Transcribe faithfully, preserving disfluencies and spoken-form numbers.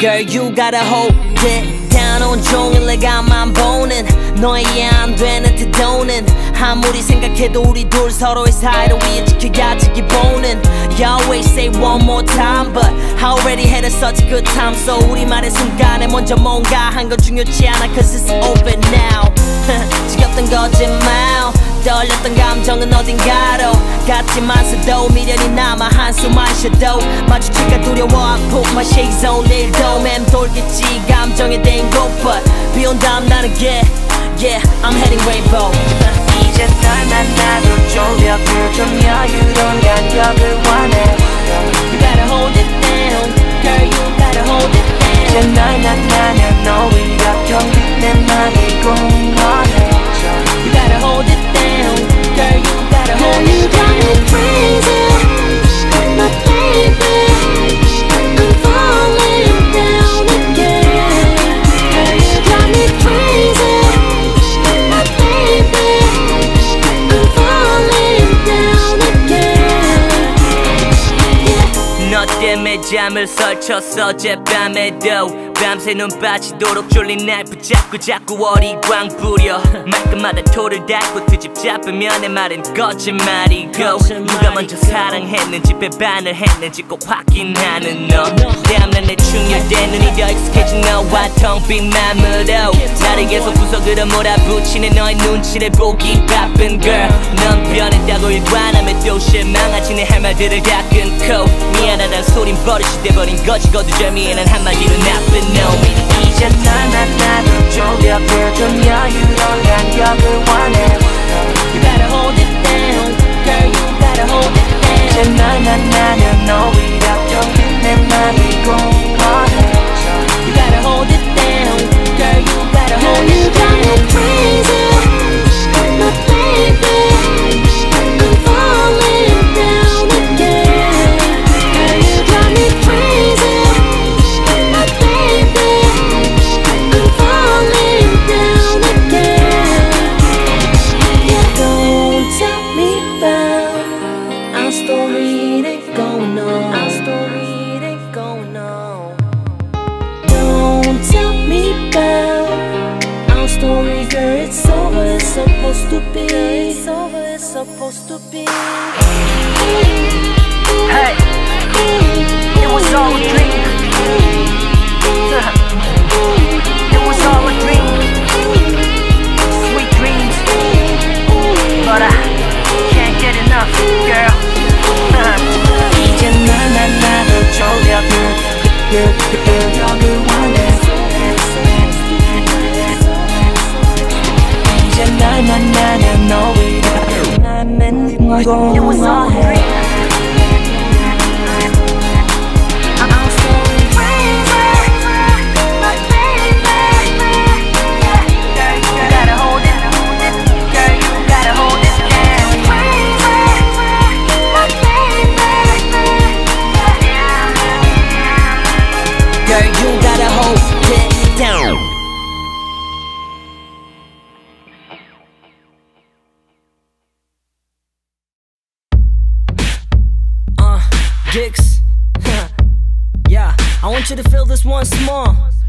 Girl, you gotta hold it down. 온종일 내가만 보는 너의 안 되는 태도는 아무리 생각해도 우리 둘 서로의 사이를 위해 지켜야지 기본은. You always say one more time, but I already had a such good time. So 우리만의 순간에 먼저 뭔가 한 건 중요치 않아, cause it's over now. 지겹던 거짓말, 떨렸던 감정은 어딘가로 갔지만서도 미련이 남아 한숨만 쉬어도 마주칠까 두려워. I put my shades on. 내일도 맴돌겠지 감정에 댄 곳, but 비온 다음 나는 get, yeah, I'm heading rainbow. 이제 널 만나도 졸려 좀 여유로운 간격을 원해. You gotta hold it down, girl, you gotta hold it down. 이제 널 만나면 너 오히려 경기 내 맘이 공허해. You gotta hold it down, girl, you gotta hold it down. Girl, you got me crazy, my baby, I'm falling down again. Girl, you got me crazy, my baby, I'm falling down again. 너 때문에 잠을 설쳤어 어젯밤에도. 밤새 눈빠지도록 졸린 날 붙잡고 자꾸 어리광 부려. 말끝마다 토를 닦고 뒤집 잡으면 내 말은 거짓말이고, 누가 먼저 사랑했는지 배반을 했는지 꼭 확인하는 너. 다음날 내 충혈된 눈이 더 익숙해진 너와 텅 빈 맘으로 나를 계속 구석으로 몰아붙이는 너의 눈치를 보기 바쁜 girl. 넌 변했다고 일관하며 또 실망하지 내 할 말들을 다 끊고. 미안하단 소린 버릇이 돼버린 거지 거두절미해 난 한마디로 나쁜. 이제 널 만나도 졸려 부른 여유로운 간격을 원해. You gotta hold it down, girl, you gotta hold it down. 이제 널 만나면 오히려 경기 내 맘이 공허해. You gotta hold it down, girl, you gotta hold it down. You got me crazy, my baby, I'm falling down again. Girl, you got me crazy, my baby, supposed to be, it's over, it's supposed to be. Hey, it was all a dream. It was all a dream. Sweet dreams, but I can't get enough, girl. 이제 난 난 나도 졸려 그그그그 날 만나면 너희가 나는 공허해. Geeks, yeah, I want you to feel this once more.